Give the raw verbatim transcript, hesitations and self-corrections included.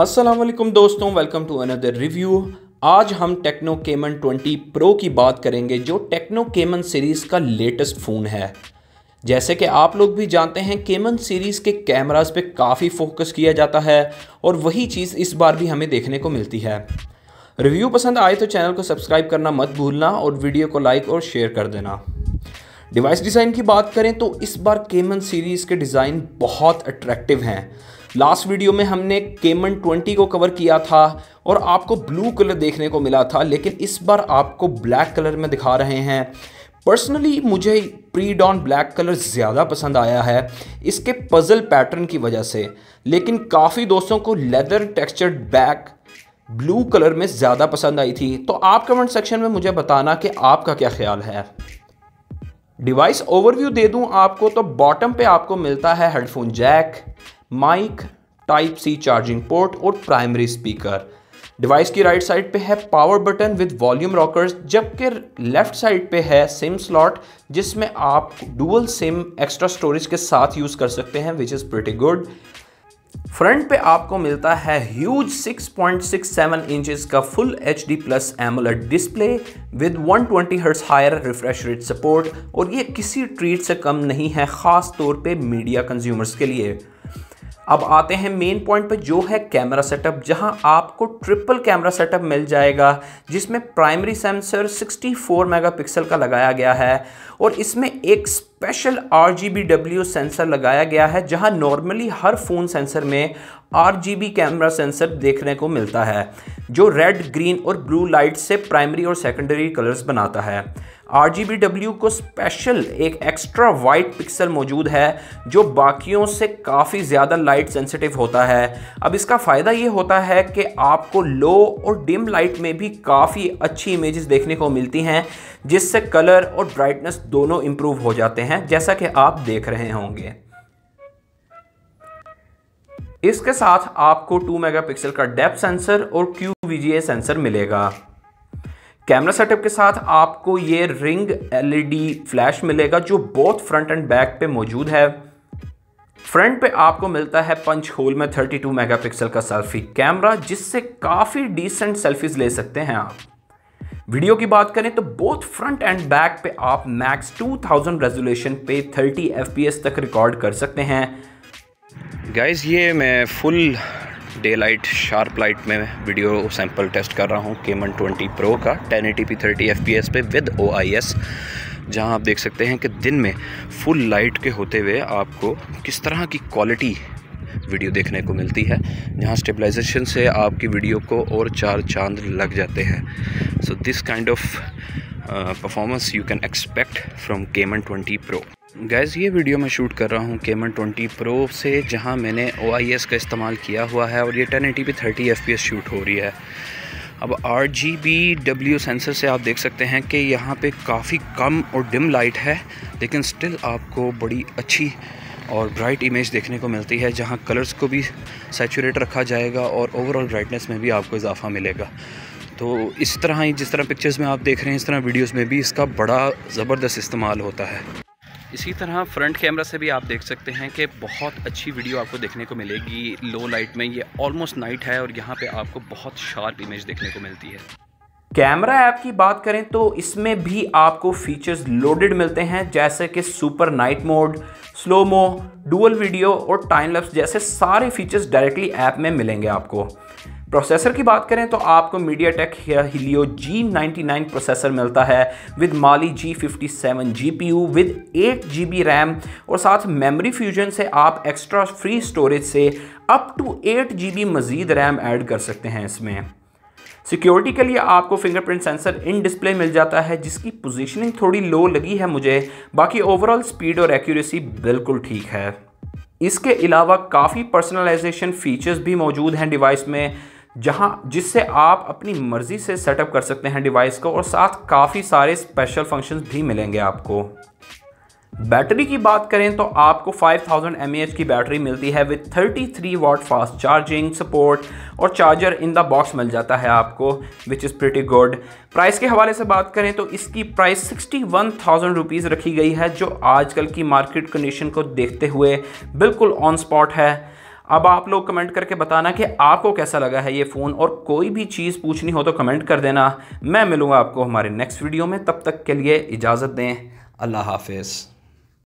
अस्सलाम वालेकुम दोस्तों, वेलकम टू अनदर रिव्यू। आज हम टेक्नो कैमन ट्वेंटी प्रो की बात करेंगे जो टेक्नो कैमन सीरीज़ का लेटेस्ट फ़ोन है। जैसे कि आप लोग भी जानते हैं, कैमन सीरीज़ के कैमरास पे काफ़ी फोकस किया जाता है और वही चीज़ इस बार भी हमें देखने को मिलती है। रिव्यू पसंद आए तो चैनल को सब्सक्राइब करना मत भूलना और वीडियो को लाइक और शेयर कर देना। डिवाइस डिज़ाइन की बात करें तो इस बार कैमन सीरीज़ के डिज़ाइन बहुत अट्रैक्टिव हैं। लास्ट वीडियो में हमने कैमन ट्वेंटी को कवर किया था और आपको ब्लू कलर देखने को मिला था, लेकिन इस बार आपको ब्लैक कलर में दिखा रहे हैं। पर्सनली मुझे प्री डॉन ब्लैक कलर ज़्यादा पसंद आया है इसके पज़ल पैटर्न की वजह से, लेकिन काफ़ी दोस्तों को leather textured back blue colour में ज़्यादा पसंद आई थी। तो आप कमेंट सेक्शन में मुझे बताना कि आपका क्या ख्याल है। डिवाइस ओवरव्यू दे दूँ आपको तो बॉटम पे आपको मिलता है headphone jack, mic, type C charging port और प्राइमरी स्पीकर। डिवाइस की राइट साइड पे है power button with volume rockers, जबकि लेफ़्ट साइड पे है सिम स्लॉट जिसमें आप डुअल सिम एक्स्ट्रा स्टोरेज के साथ यूज़ कर सकते हैं, which is pretty good. Front पे आपको मिलता है huge six point six seven inches का full H D plus AMOLED display with one twenty hertz higher refresh rate support, और ये किसी ट्रीट से कम नहीं है, ख़ास तौर पे मीडिया कंज्यूमर्स के लिए। अब आते हैं मेन पॉइंट पे जो है कैमरा सेटअप, जहां आपको ट्रिपल कैमरा सेटअप मिल जाएगा जिसमें primary sensor sixty four megapixel का लगाया गया है और इसमें एक special R G B W sensor लगाया गया है, जहां नॉर्मली हर फ़ोन सेंसर में R G B camera sensor देखने को मिलता है जो रेड, ग्रीन और ब्लू लाइट से प्राइमरी और सेकेंडरी कलर्स बनाता है। आर जी बी डब्ल्यू को स्पेशल एक एक्स्ट्रा वाइट पिक्सल मौजूद है जो बाकियों से काफ़ी ज़्यादा लाइट सेंसिटिव होता है। अब इसका फ़ायदा ये होता है कि आपको लो और डिम लाइट में भी काफ़ी अच्छी इमेजेस देखने को मिलती हैं, जिससे कलर और ब्राइटनेस दोनों इम्प्रूव हो जाते हैं, जैसा कि आप देख रहे होंगे। इसके साथ आपको टू मेगापिक्सल का डेप्थ सेंसर और Q V G A sensor मिलेगा। कैमरा सेटअप के साथ आपको ये ring L E D flash मिलेगा जो बोथ फ्रंट एंड बैक पे मौजूद है। फ्रंट पे आपको मिलता है पंच होल में थर्टी टू मेगापिक्सल का सेल्फी कैमरा, जिससे काफ़ी डिसेंट सेल्फीज ले सकते हैं आप। वीडियो की बात करें तो बोथ फ्रंट एंड बैक पे आप मैक्स टू थाउज़ेंड रेजोल्यूशन पे थर्टी एफ पी एस तक रिकॉर्ड कर सकते हैं। गाइस, ये मैं full day light sharp light में वीडियो सैंपल टेस्ट कर रहा हूँ कैमन ट्वेंटी प्रो का ten eighty P thirty F P S पे विद ओ आई एस, जहाँ आप देख सकते हैं कि दिन में फुल लाइट के होते हुए आपको किस तरह की क्वालिटी वीडियो देखने को मिलती है, जहाँ स्टेबलाइजेशन से आपकी वीडियो को और चार चांद लग जाते हैं। So this kind of performance you can expect from Camon twenty pro. Guys, ये वीडियो मैं शूट कर रहा हूँ कैमन ट्वेंटी प्रो से, जहाँ मैंने ओ आई एस का इस्तेमाल किया हुआ है और ये ten eighty P thirty F P S shoot हो रही है। अब R G B W sensor से आप देख सकते हैं कि यहाँ पे काफ़ी कम और डिम लाइट है, लेकिन स्टिल आपको बड़ी अच्छी और ब्राइट इमेज देखने को मिलती है, जहाँ कलर्स को भी सैचुरेट रखा जाएगा और ओवरऑल ब्राइटनेस में भी आपको इजाफा मिलेगा। तो इस तरह ही जिस तरह पिक्चर्स में आप देख रहे हैं, इस तरह वीडियोज़ में भी इसका बड़ा ज़बरदस्त इस्तेमाल होता है। इसी तरह फ्रंट कैमरा से भी आप देख सकते हैं कि बहुत अच्छी वीडियो आपको देखने को मिलेगी। लो लाइट में ये ऑलमोस्ट नाइट है और यहाँ पे आपको बहुत शार्प इमेज देखने को मिलती है। कैमरा ऐप की बात करें तो इसमें भी आपको फीचर्स लोडेड मिलते हैं, जैसे कि super night mode, slomo, dual video और टाइम लैप्स जैसे सारे फीचर्स डायरेक्टली ऐप में मिलेंगे आपको। प्रोसेसर की बात करें तो आपको MediaTek Helio G ninety nine processor मिलता है with Mali G fifty seven G P U with eight G B RAM, और साथ मेमोरी फ्यूजन से आप एक्स्ट्रा फ्री स्टोरेज से up to eight G B मज़ीद रैम ऐड कर सकते हैं। इसमें सिक्योरिटी के लिए आपको फिंगरप्रिंट सेंसर इन डिस्प्ले मिल जाता है, जिसकी पोजीशनिंग थोड़ी लो लगी है मुझे, बाकी ओवरऑल स्पीड और एक्यूरेसी बिल्कुल ठीक है। इसके अलावा काफ़ी पर्सनलाइजेशन फीचर्स भी मौजूद हैं डिवाइस में, जहां जिससे आप अपनी मर्ज़ी से सेटअप कर सकते हैं डिवाइस को, और साथ काफ़ी सारे स्पेशल फंक्शंस भी मिलेंगे आपको। बैटरी की बात करें तो आपको five thousand M A H की बैटरी मिलती है with thirty three watt fast charging support और चार्जर इन द बॉक्स मिल जाता है आपको, which is pretty good. Price के हवाले से बात करें तो इसकी price sixty one thousand rupees रखी गई है, जो आजकल की मार्केट कंडीशन को देखते हुए बिल्कुल ऑन स्पॉट है। अब आप लोग कमेंट करके बताना कि आपको कैसा लगा है ये फ़ोन, और कोई भी चीज़ पूछनी हो तो कमेंट कर देना। मैं मिलूँगा आपको हमारे नेक्स्ट वीडियो में, तब तक के लिए इजाज़त दें, अल्लाह हाफिज़।